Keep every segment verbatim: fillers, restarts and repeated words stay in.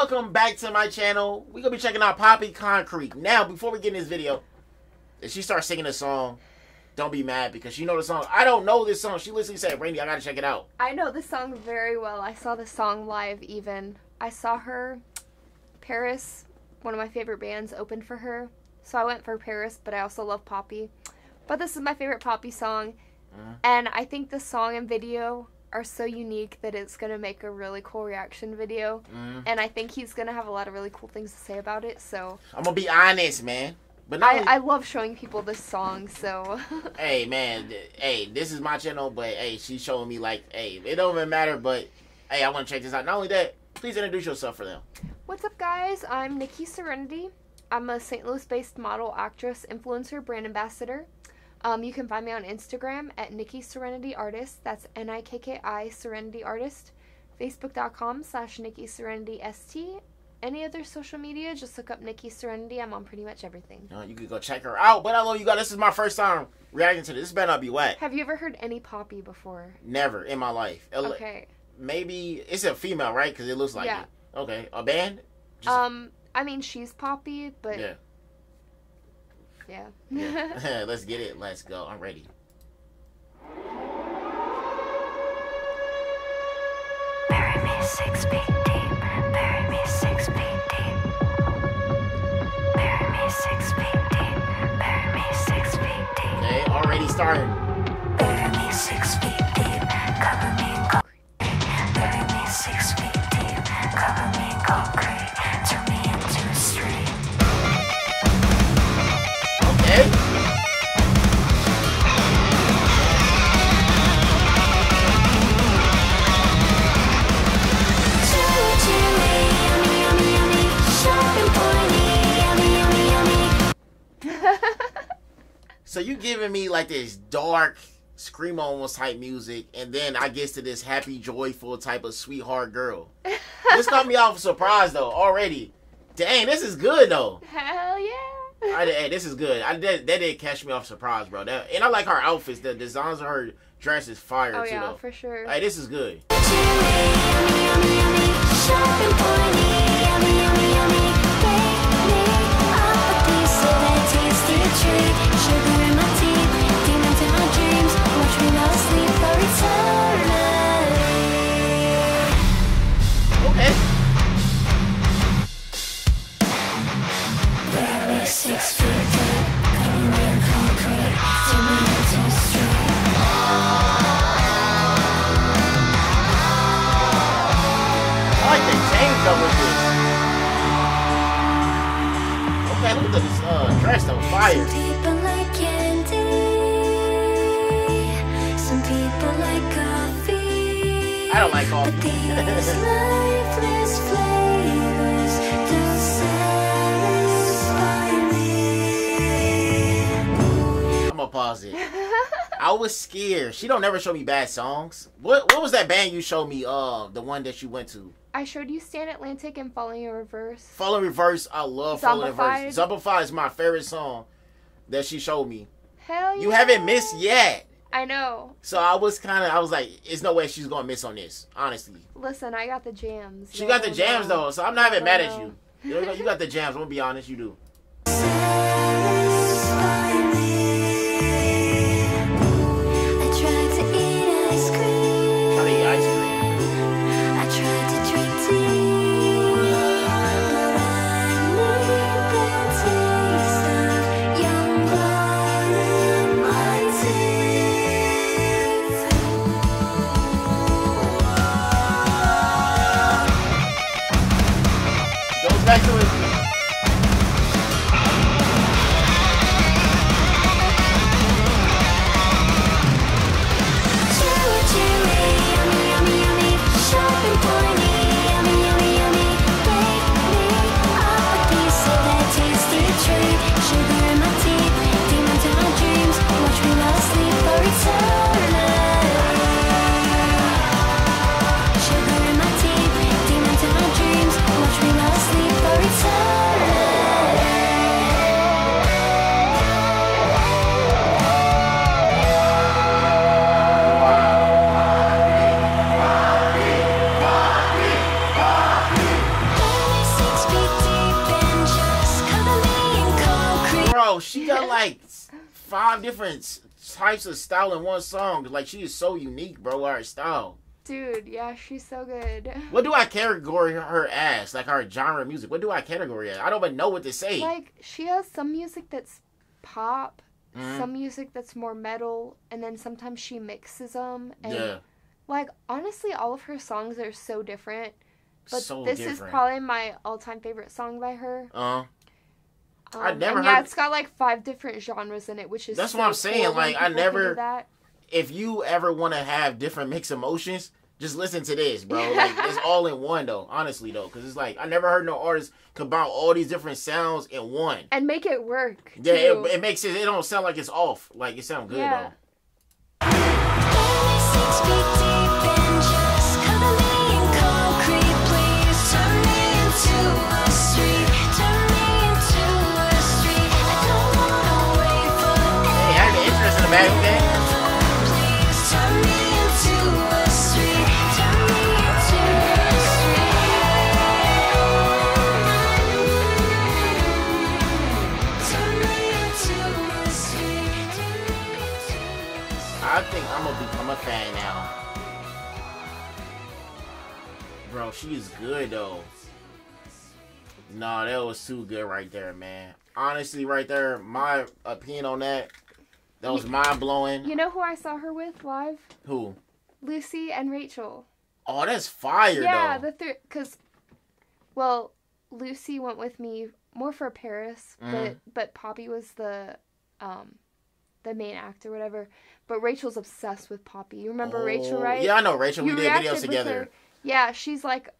Welcome back to my channel. We're going to be checking out Poppy Concrete. Now, before we get in this video, if she starts singing a song, don't be mad because she knows the song. I don't know this song. She literally said, Randy, I got to check it out. I know this song very well. I saw this song live even. I saw her, Paris, one of my favorite bands, opened for her. So I went for Paris, but I also love Poppy. But this is my favorite Poppy song. Mm-hmm. And I think the song and video are so unique that it's going to make a really cool reaction video. Mm-hmm. And I think he's going to have a lot of really cool things to say about it. So I'm going to be honest, man. But I, I love showing people this song, so. Hey, man. Hey, this is my channel, but, hey, she's showing me, like, hey, it don't even matter, but, hey, I want to check this out. Not only that, please introduce yourself for them. What's up, guys? I'm Nikki Serenity. I'm a Saint Louis-based model, actress, influencer, brand ambassador. Um, you can find me on Instagram at Nikki Serenity Artist. That's N I K K I Serenity Artist. Facebook.com slash Nikki Serenity ST. Any other social media, just look up Nikki Serenity. I'm on pretty much everything. Uh, you can go check her out. But I love you guys. This is my first time reacting to this. This better not be whack. Have you ever heard any Poppy before? Never in my life. It okay. Maybe it's a female, right? Because it looks like yeah. it. Okay. A band? Just um, I mean, she's Poppy, but... Yeah. Yeah. yeah. Let's get it. Let's go. I'm ready. Bury me six feet deep. Bury me six feet deep. Bury me six feet deep. Bury me six feet deep. Okay, already starting. Bury me six feet deep. Cover me in concrete. Bury me six feet deep. Cover me in concrete. Turn me into a street. So you giving me like this dark, screamo almost type music, and then I get to this happy, joyful type of sweetheart girl. This caught me off surprise though already. Dang, this is good though. Hell yeah. I, hey, this is good. I did, that did catch me off surprise, bro. That, and I like her outfits. The designs of her dress is fire oh, too. Yeah, though. For sure. Hey, this is good. Okay, look at this uh, dress that was fire. Some people like candy. Some people like coffee. I don't like coffee. But these lifeless flavors don't satisfy me. I'm gonna pause it. I was scared. She don't never show me bad songs. What What was that band you showed me? Uh, the one that you went to. I showed you Stan Atlantic and Falling in Reverse. Falling in Reverse, I love Falling in Reverse. Zumbafy is my favorite song that she showed me. Hell yeah. You haven't missed yet. I know. So I was kind of, I was like, there's no way she's going to miss on this, honestly. Listen, I got the jams. She got the jams, though, so I'm not even mad at you. You got the jams, I'm going to be honest, you do. Back to it. Sugar in my teeth, demons in my dreams. Watch me not sleep for eternity. she got like five different types of style in one song. Like, she is so unique, bro, her style. Dude, yeah, she's so good. What do I category her as? Like, her genre of music. What do I category as? I don't even know what to say. Like, she has some music that's pop, mm-hmm. some music that's more metal, and then sometimes she mixes them. And yeah. Like, honestly, all of her songs are so different. But so this different. is probably my all-time favorite song by her. Uh-huh. Um, I never heard... Yeah, it's got, like, five different genres in it, which is That's so what I'm saying. Cool like, I never... If you ever want to have different mixed emotions, just listen to this, bro. Like, it's all in one, though. Honestly, though. Because it's like, I never heard no artist combine all these different sounds in one. And make it work, Yeah, it, it makes it... It don't sound like it's off. Like, it sounds good, yeah. though. Back then. Please turn me into a street, turn me into a street. Turn me into a street. I think I'm gonna become a fan now. Bro, she is good though. Nah, that was too good right there, man. Honestly, right there, my opinion on that. That was mind-blowing. You know who I saw her with live? Who? Lucy and Rachel. Oh, that's fire, yeah, though. Yeah, because, well, Lucy went with me more for Paris, mm. but, but Poppy was the um, the main act or whatever. But Rachel's obsessed with Poppy. You remember oh, Rachel, right? Yeah, I know Rachel. You we did videos together. Yeah, she's like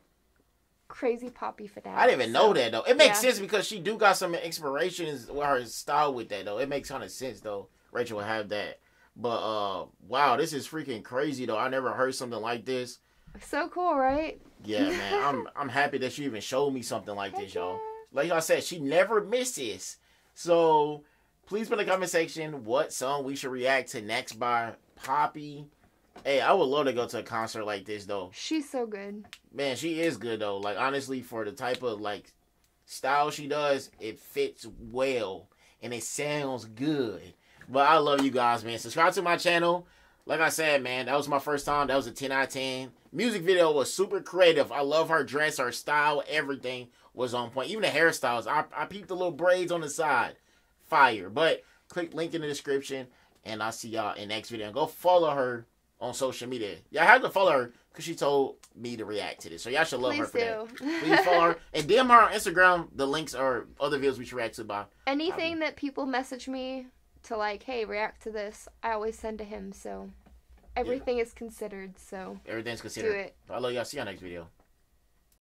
crazy Poppy fanatic. I didn't even so. know that, though. It makes yeah. sense because she do got some inspirations with her style with that, though. It makes kind of sense, though. Rachel will have that. But, uh, wow, this is freaking crazy, though. I never heard something like this. So cool, right? Yeah, man. I'm I'm happy that she even showed me something like Heck this, y'all. Yeah. Like I said, she never misses. So, please put in the comment section what song we should react to next by Poppy. Hey, I would love to go to a concert like this, though. She's so good. Man, she is good, though. Like, honestly, for the type of, like, style she does, it fits well. And it sounds good. But I love you guys, man. Subscribe to my channel. Like I said, man, that was my first time. That was a ten out of ten. Music video was super creative. I love her dress, her style, everything was on point. Even the hairstyles. I, I peeped the little braids on the side. Fire. But click link in the description, and I'll see y'all in the next video. And go follow her on social media. Y'all have to follow her because she told me to react to this. So y'all should love Please her for do. that. Please follow her. And D M her on Instagram. The links are other videos we should react to by. Anything I, that people message me. To like, hey, react to this. I always send to him, so everything yeah. is considered. So everything's considered. Do it. I love y'all. See y'all next video.